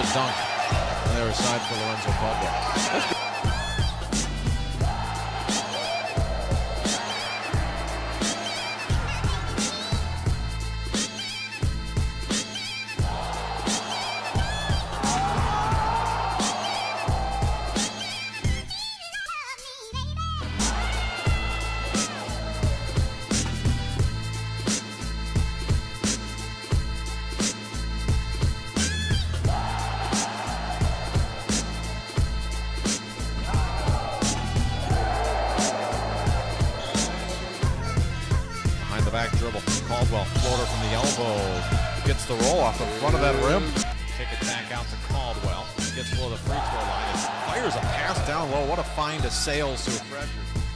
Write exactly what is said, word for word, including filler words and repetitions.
a dunk on their side for Lorenzo Caldwell. Back dribble. Caldwell, floater from the elbow. Gets the roll off the front of that rim. Take it back out to Caldwell. Gets below the free throw line. Fires a pass down low. What a find to Sales. Who